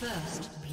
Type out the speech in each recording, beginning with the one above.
First blood.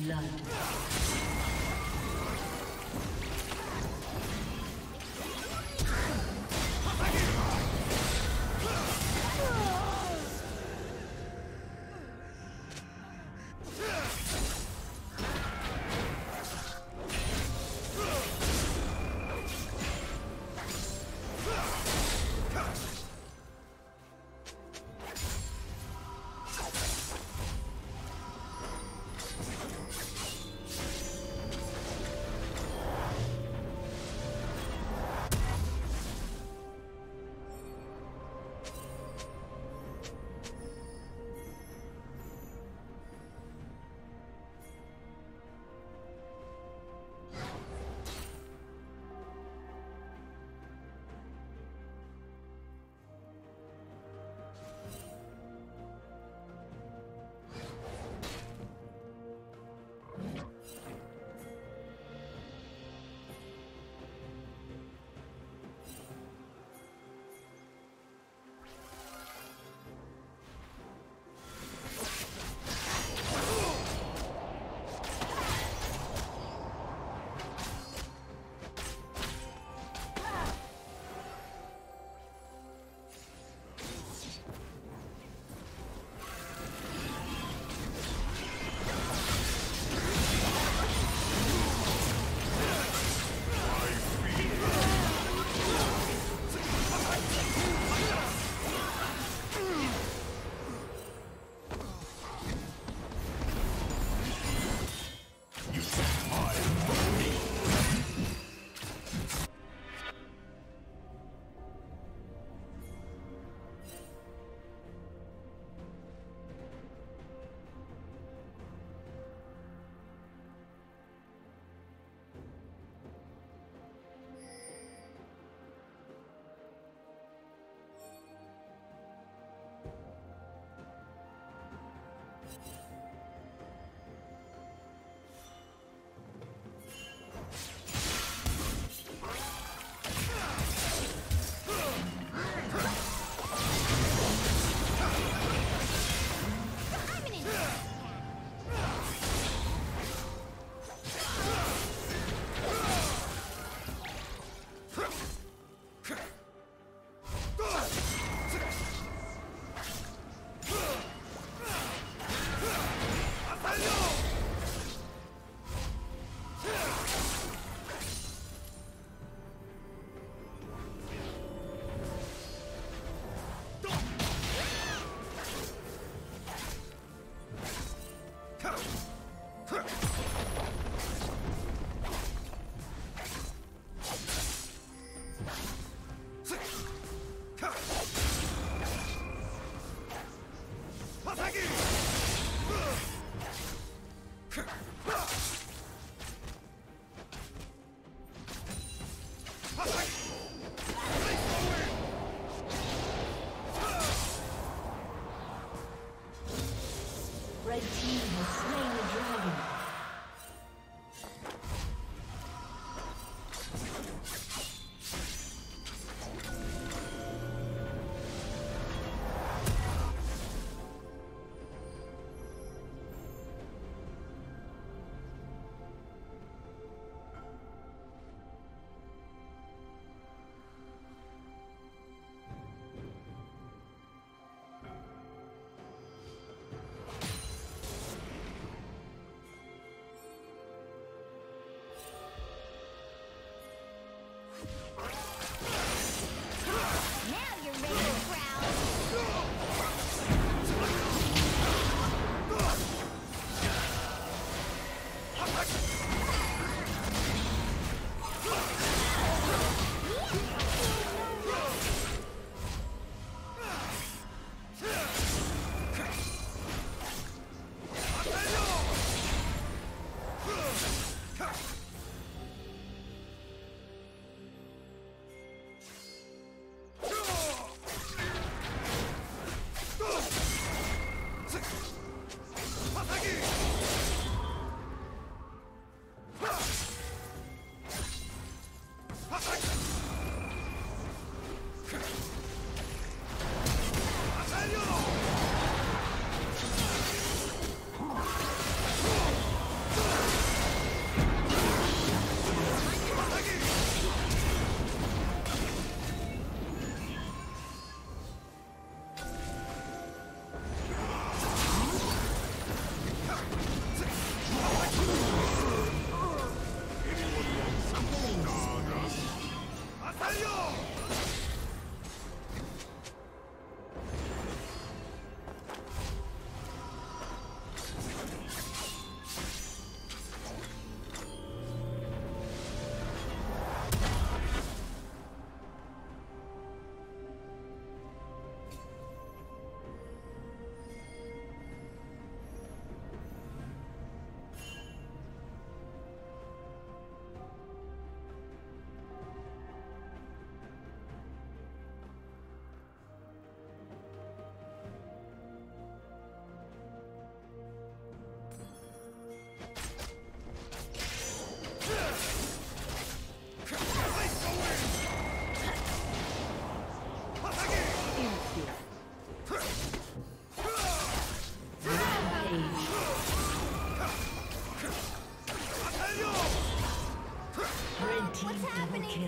Team double kill.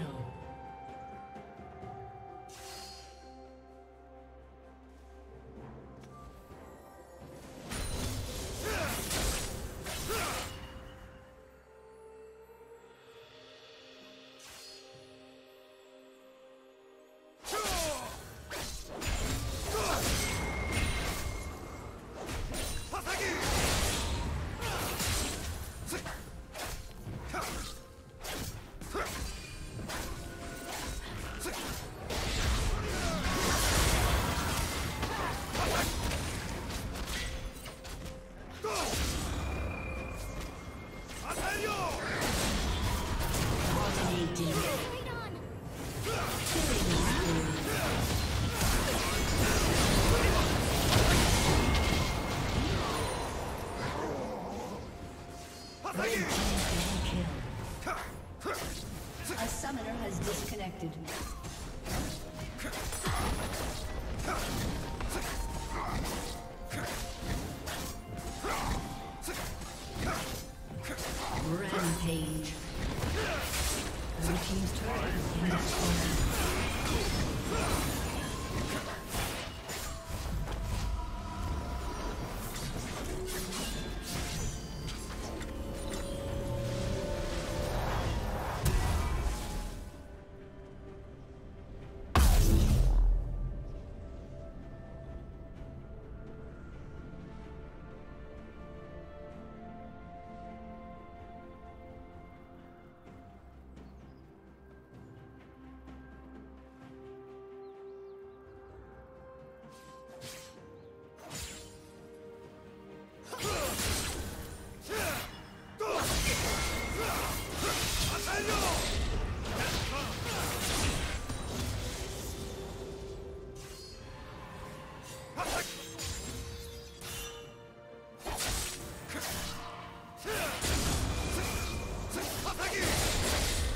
A summoner has disconnected. Rampage. Blue team's turret has been destroyed.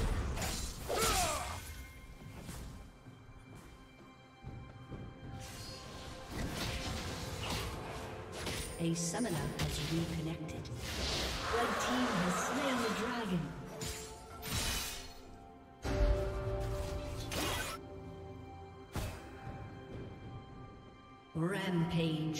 A summoner has reconnected. Red team has slain the dragon. Rampage.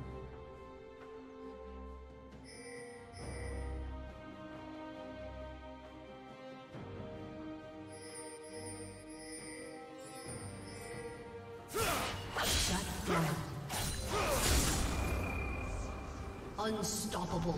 Unstoppable.